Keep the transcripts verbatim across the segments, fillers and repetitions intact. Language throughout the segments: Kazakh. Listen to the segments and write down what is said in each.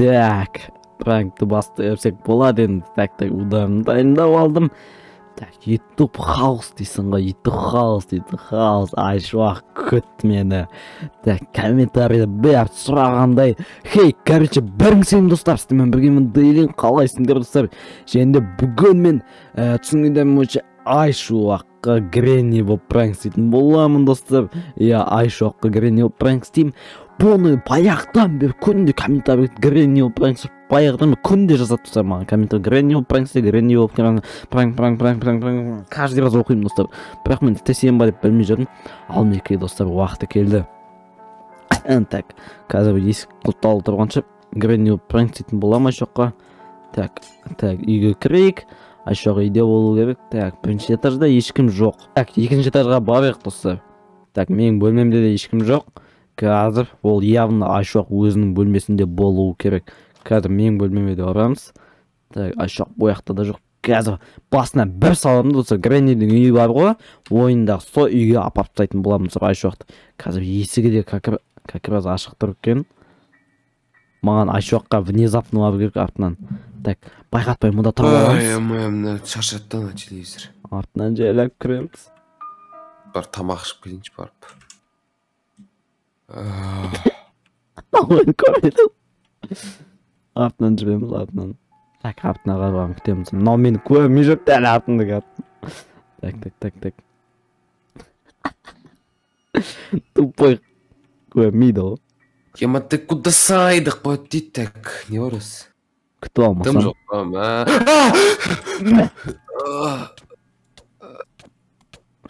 Так, prank'ты басты өпсек болады енді. Так, так, удамын дайындап алдым. Так, YouTube хаус дейсің ғой, YouTube хаус, YouTube хаус, айшуақ көт мені. Так, комментарийді бәрт сұрағандай. Хей, короче, бәрің сен достар, сіздермен бірге мен дейлін, қалайсыңдар достар. Және бүгін мен түсінгендерім бойынша айшуаққа Гренни боп пранк істейтін боламын достар. Я айшуаққа Гренни боп пранк істеймін. Бұны баяқтан бер күнде комментарий Гренни боп пранк істеймін. Баяғыдан күнде жазады тұсар маған комментарий Гренни болып пранксте, Гренни болып пранк пранк пранк пранк пранк каждый раз оқимын достар. Бірақ мен тесем ба деп білмей жүрдім. Ал мінекей достар, уақыты келді. Так, қазір есік құлтталы тұрғанша Гренни болып пранк істейтін бола ма айшоққа? Так, так, үйге кірейік. Айшоқ үйде болу керек. Так, бірінші этажда ешкім жоқ. Так, екінші этажға барайық достар. Так, менің бөлмемде де ешкім жоқ. Қазір ол явно айшоқ өзінің бөлмесінде болуы керек. Қазір мен бөлмеме де барамыз. Так, айшоқ бояқта да жоқ. Қазір басына бір саламды достар, Греннидің үйі бар ғой, ойындағы со үйге апарып тастайтын боламыз айшоқты. Қазір есігі де как раз ашық тұр екен. Маған айшоққа внезапно бару керек артынан. Так, байқатпай мұнда тұрмыз. Шаршаттан а телевизор. Артынан жайлап кіреміз. Бар тамақ ішіп келейінші барып. Артынан жүреміз, артынан. Так, артына қарған күтеміз. Но мен көрмей жүріп дәл артынды қатын. Так, так, так, так. Тупой көрмейді ол. Кема, ты куда сайдық бөтті, так, не орыс? Күті алмасын. Тым жоқпам, ә?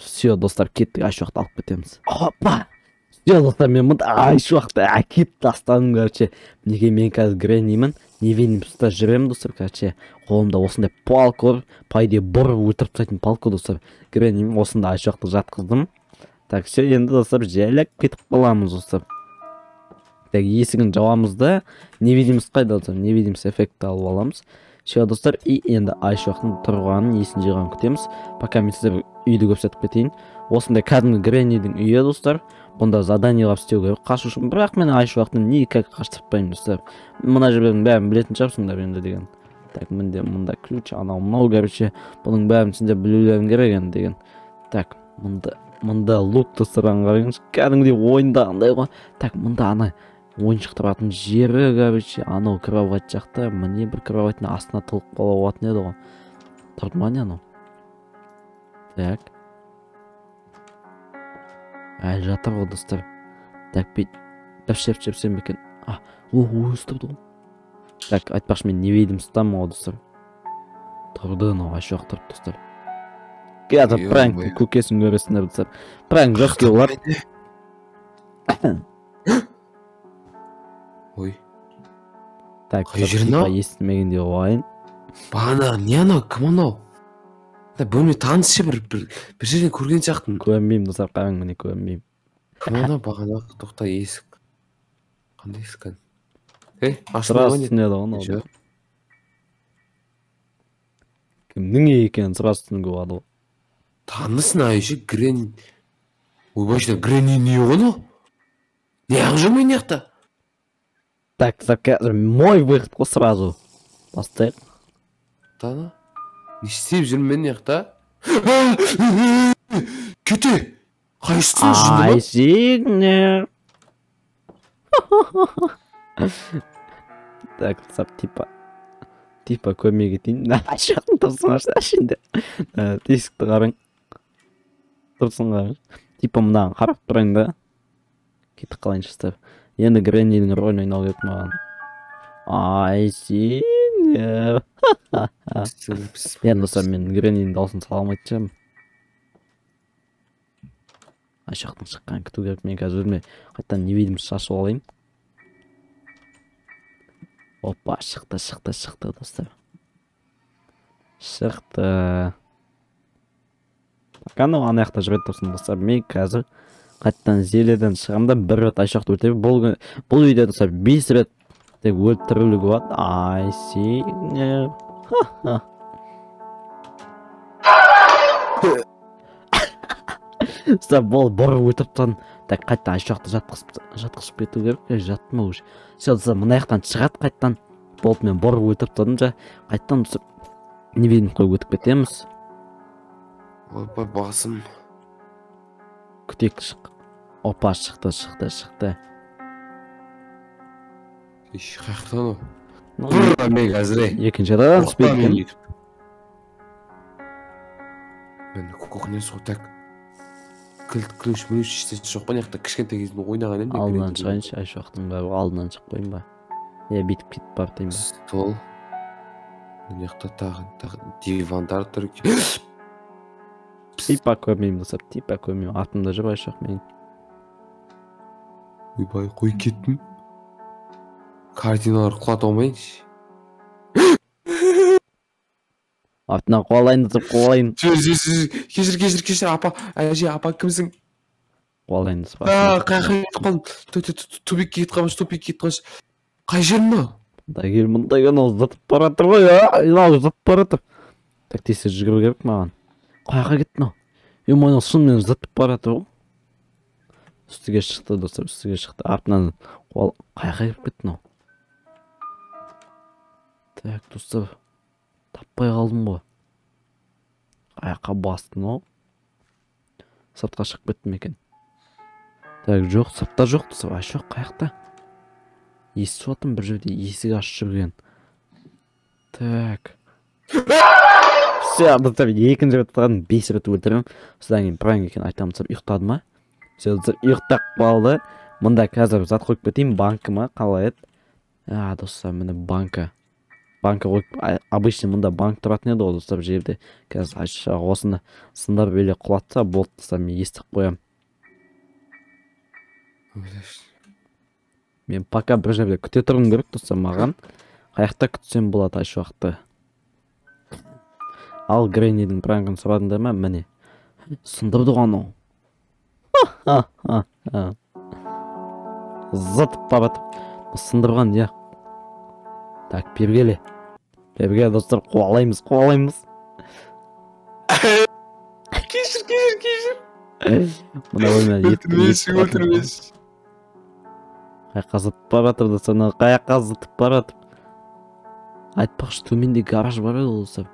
Все, достар, кеттік, айшуақты алып кетеміз. Опа! Все, достар, мен мұнда айшуақты әкеп тастаным, көрші. Неге мен қазір Греннимін, невинім сұста жүремін, достар, көрші. Қолымда осындай палкор, пайде бұры өтіріп тұсайтын палкор, достар. Греннимін осында айшуақты жатқыздым. Так, все, енді, достар, жәлек кетіп қаламыз, достар. Так, есігін жауамызды, невидимс қайда, достар, невидимс эффекті алып аламыз. Все, достар, и енді айшуақтың тұрғанын есін жиған күтеміз. Пока мен сіздер үйді көрсетіп кетейін. Осында кәдімгі Греннидің үйі, достар. Бұнда заданиялар істеу керек, қашу үшін. Бірақ мен айшуақтың никак қаштырпаймын, достар. Мына жібердің бәрін білетін шығарсыңдар енді деген. Так, менде мұнда ключ, анау мынау керекше. Бұның бәрін сендер білулерің керек екен деген. Так, мұнда мұнда лук тастырған қараңыз, кәдімгідей ойындағындай ғой. Так, мұнда ана ойыншық тұратын жері керекше, анау кровать жақта, міне бір кроваттың астына тығылып қала алатын еді ғой. Тұрды ма не анау? Так. Әлі жатыр ғой, достар. Так, бейт. Тәпшеп жепсем бекен. А, о, өз тұрды ғой. Так, айтпақшы, мен не вейдім сұтам ғой, достар. Тұрды, но айшуақ тұрды, достар. Қазір пранк көкесін көресіндер, достар. Пранк жоқ кей олар. Ой. Так, қайжырна? Естімегенде ойын. Бағана, не анау, кім анау? Бөлме танышы бір жерден көрген жақтың. Көрінбеймін, достар, қаң міне көрінбеймін. Қамана бағана тоқта есік. Қандай есік ән? Эй, ашылған не? Сұрас түнеді оны алды. Кімнің екен сұрас түнгі бады? Танысын айшы Гренни. Ойбайшына Гренни не оны? Не ақ жүрмен еқті? Так, қазір мой выход қо сразу. Бастайық. Тана? Не істеп жүрмен яқта? Кеті! Қайшысын жынды ба? Айшегнер! Так, сап, типа... Типа көмеге дейін. Айшақтың тұрсын ашта ішінде. Тесікті қарың. Тұрсын қарың. Типа мұнаған қарап тұрайын да. Кетіп қалайын шыстар. Енді Греннидің рөлін ойнау кет маған. Айшегнер! Енді достар, мен Греннидің даусын саламайт жам. Айшақтың шыққан күту керек. Мен қазір жүрме қаттан невидим шашу алайын. Опа, шықты, шықты, шықты, достар. Шықты. Қанды ана яқта жүрет тұрсын, достар. Мен қазір қаттан зеледен шығамда бір рет айшақты өлтеп. Бұл үйде, достар, бес рет Ты вот трюк вот, ай си, не, ха-ха. Забыл, борву топтан, так кайттан аш жакта жаткызып кетүү керек, жатма уж. Сиз мына жактан чыгат кайттан болт мен борго өтүп турдум жа, кайттан бусуп небени койуп өтүп кетебиз. Опа басым. Күтек шык. Опа шыкты, шыкты, шыкты. Иш кактан. Гурра мен азыр. Экинчи адам спейкен. Мен кококнен сутак. Кылт кылыш менен иштеп жок бан якта кичкентай кезинде ойнаган элем. Алдынан чыгайынчы, аш убактын баары алдынан чыгып коеюн ба. Я битип кетип барып дейм. Стол. Мен якта тагы тагы дивандар туруп. Типа көрмейм болсоп, типа көрмейм. Атымда жок аш жок мен. Уйбай кой кеттим. Картиналар кулата алмайынчы. Атына кубалайын деп кубалайын. Кешир, кешир, кешир, апа, әже, апа кимсиң? Кубалайын деп. Аа, кайга кетип калдым? Тубекке кетип калыпмын, тубекке кетип калыпмын. Кай жер мына? Мындай кел, мындай кел, узатып баратыр го, мынау узатып баратыр. Так тез жүрүп керек маған. Кайга кетти мынау? Е, мына шынымен узатып баратыр го. Үстүгө чыкты, достор, үстүгө чыкты. Артынан кол кайга кирип кетти мынау? Так, достор, таппай қалдым ғой. Аяққа бастым ғой. Сыртқа шығып кеттім екен. Так, жоқ, сыртта жоқ, сыртта жоқ, қаяқта. Естіп отырмын бір жерде, есік ашып жүрген. Так. Все, достар, екінші рет тұрған бес рет өлтіремін. Содан кейін пранк екен айтамын, достар, ұйықтады ма? Все, достар, ұйықтап қалды. Мында қазір зат қойып кетейін, банкыма қалай еді. А, достар, міне банка. Банка обычный мында банк тұратын еді, достар, жерде. Қазір айша осыны сындап еле құлатса, болды, достар, мен естіп қоям. Мен пока бір жерде күте тұрғым керек, достар, маған қаяқта күтсем болады айша уақытты. Ал Греннидің пранкын сұрадыңдар ма? Міне. Сындырды ғану. Затып баратып. Сындырған, я. Так, бергеле. Берге, достар, қуалаймыз, қуалаймыз. Кешір, кешір, кешір. Мына оймен еттім. Қаяққа зытып баратыр, достар, қаяққа зытып баратыр. Айтпақшы, төменде гараж бар еді, достар.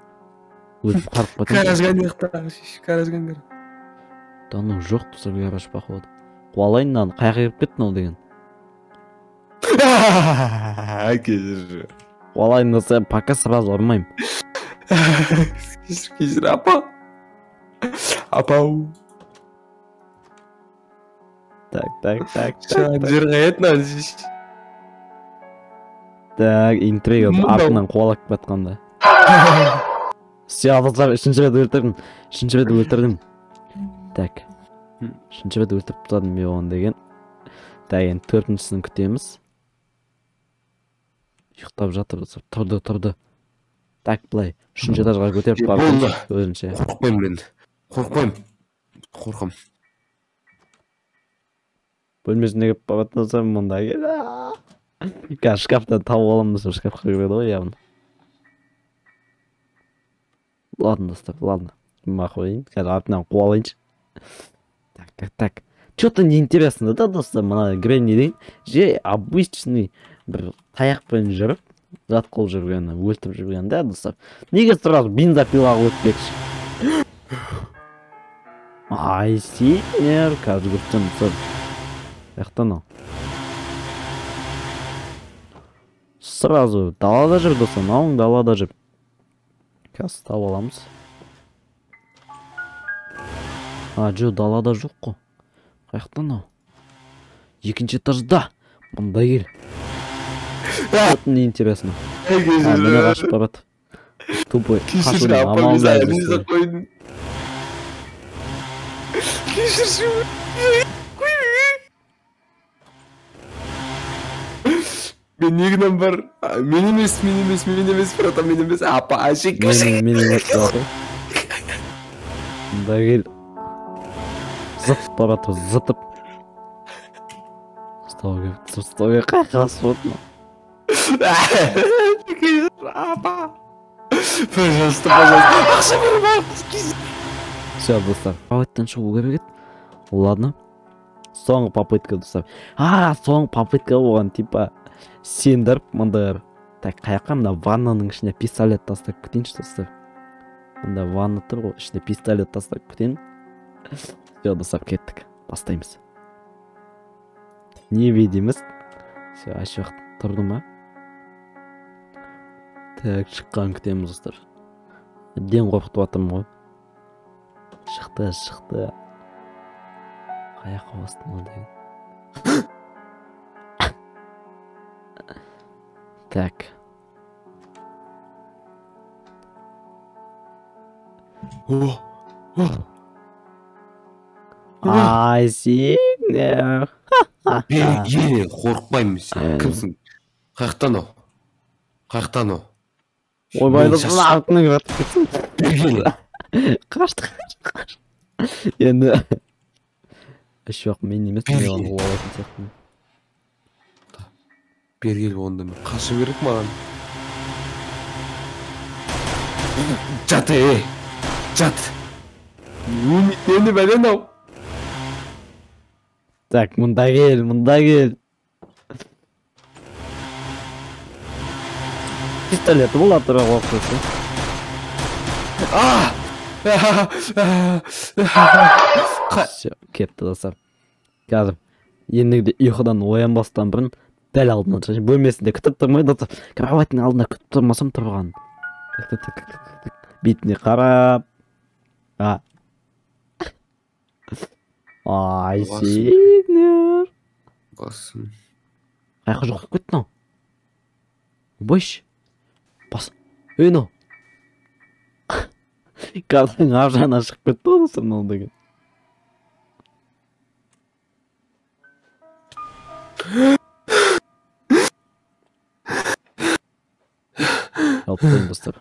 Өзіп қарып бәтін. Гаражған еқтағы, гаражған бар. Дану жоқ, достар, гараж бақы болды. Қуалайын нан, қаяқ еріп кеттін ол деген. Кешір. Олай, но сен пока сразу ормаем. Кишер, кишер, апа. Апау. Так, так, так. Жыргает нам здесь. Так, интрига. Артынан қуалап батқанда. Все, достар, үшінші рет өлтірдім. Үшінші рет өлтірдім. Так. Үшінші рет өлтіріп тұтадым мен оған деген. Так, енді төртіншісін күтеміз. Ұйықтап жатыр, достар, тұрды, тұрды. Так, былай, үшінші этажға көтеріп барып, өзінше. Қорқпаймын мен. Қорқпаймын. Қорқам. Бөлмесіне кеп барып тұрсам, мұнда кел. Қазір шкафтан тауып аламын, достар, шкафқа кіреді ғой, явно. Ладно, достар, ладно. Мақойын, қазір артынан қуалайыншы. Так, так, так. Что-то неинтересно, да, достар, мына Греннидің же обычный бір таяқпен жүріп, жат қол жүрген, өлтіп жүрген, да, достар. Неге сразу бензопилаға өтпекші? Ай, сенер, қазір көптен, достар. Яқтан ал. Сразу далада жүр, достар, науың далада жүр. Қазір тауып аламыз. А, жо, далада жоқ қо. Қаяқтан ау? Екінші этажда! Бұнда кел. Бұт не интересно. Мені қашып барады. Тупой. Кешірші, апа, біз әлімізді қойдым. Кешірші, өй! Мен негінен бар. Мен емес, мен емес, мен емес, брата, мен емес. Апа, әші, кеші! Мен емес, брата. Бұнда кел. Затып барады, затып. Стауы көпті, стауы қақас болды. Кешір, апа. Пожалуйста, пожалуйста. Ақша бір бар, кешір. Все, достар, қауаттан шығу керек еді. Ладно. соңғы попытка достар. А, соңғы попытка болған, типа сендіріп мындар. Так, қаяққа мына ваннаның ішіне пистолет тастап кетейінші достар. Мында ванна тұр ғой, ішіне пистолет тастап кетейін. Все, достар, кеттік. Бастаймыз. Не видиміз? Все, ашық тұрды ма? Так, шыққан күтеміз достар. Әбден қорқытып атырмын ғой. Шықты, шықты. Қаяққа бастым ғой. Так. Ай, сендер. Беги, қорқпаймын сен. Кімсің? Қаяқтан ол? Қаяқтан ол? Ой, байлығын артының қатып. Беги. Қашты, қашты, қашты. Енді. Үш жоқ, мен емес мен оған олатын сияқтымын. Бергел онда мен қашу керек маған. Жат, ей! Жат! Мені бәлен ау! Так, мұнда кел, мұнда кел! Пистолеті бұл атыра қоқсасы. Все, кетті достар. Қазір, ендігіде ұйқыдан оянбастан бұрын дәл алдынан және бөлмесінде күтіп тұрмайды достар. Кроваттың алдында күтіп тұрмасам тұрған. Бетіне қарап. Ай, сенер. Басын. Қайқы жоқып көттің ау. Бойш. Басын. Өйін ау. Қазың аржана шығып көтті ол сұрмал деген. Алпын достар.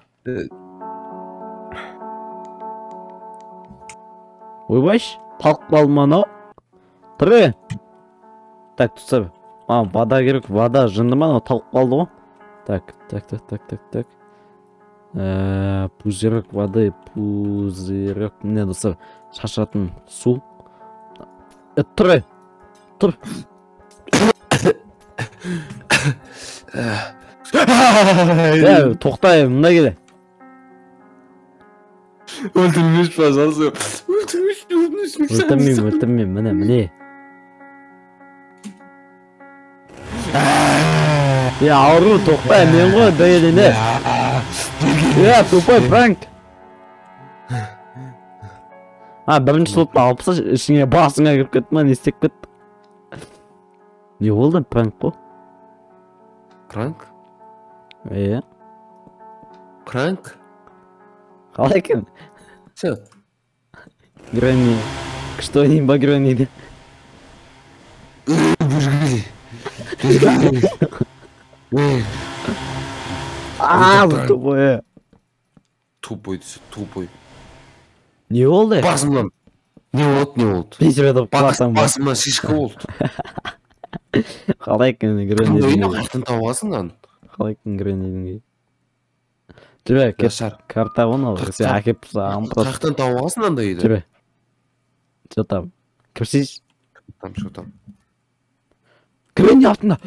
Ойбайш, талқ балманау. Тұры. Так, тұстар. А, вада керек, вада жындыманау талқ балды ғой. Так, так, так, так, так, так. Пузырек воды, пузырек. Не, достар, шашатын су. Тұры. Тұр. Тоқтай, мұнда келе. Өлтірмеш, пожалуйста. Өлтірмеш, өлтірмеш. Өлтірмем, өлтірмем, міне, міне. Я, ауру, тоқтай, мен ғой, дайеліне. Я, тупой пранк. А, бірінші сұлтты алпыса, ішіңе басыңа кіріп көттімен, естек көтті. Не олды, пранк қо? Пранк? Е? Пранк? Қалай кім? Все. Гренни. Что-нибудь Гренни. Бужгли. Бужгли. Ааа, тупой. Тупой, тупой. Не олды? Басымнан. Не олды, не олды. Мен себеді басым. Басымнан шишка олды. Қалай кім Гренни. Бұнда үйін қартын тауғасыңнан. Қалайкын Греннидің кей. Жүрбе, кет, карта оны алып, кесе әкеп сағам құрады. Қақтан тауы ағасын анда еді? Жүрбе. Жотам. Кіпсіз? Жотам, жотам. Гренни артында!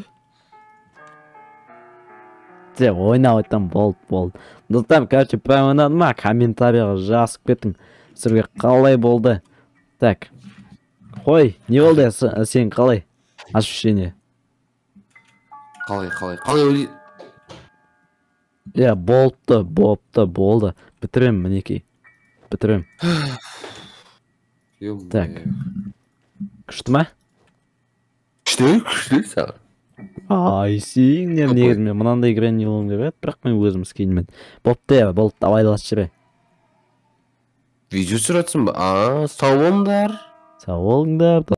Те, ойнау еттен болды, болды. Достам, короче, прайм ойнадым ма, комментарияға жасып кеттің. Сірге қалай болды. Так. Қой, не болды сен қалай? Ашып шене. Қалай, қалай, қалай. Е, болты, болты, болды. Бітірем, мінекей. Бітірем. Так. Күшті ма? Күшті, күшті саған. Ай, сенер негізмен. Мұнандай Гренни болуым деп еді, бірақ мен өзіміз кейінмен. Болты, болты, абайласы жібе. Видео сүратсың ба? Аа, сау болыңдар. Сау болыңдар.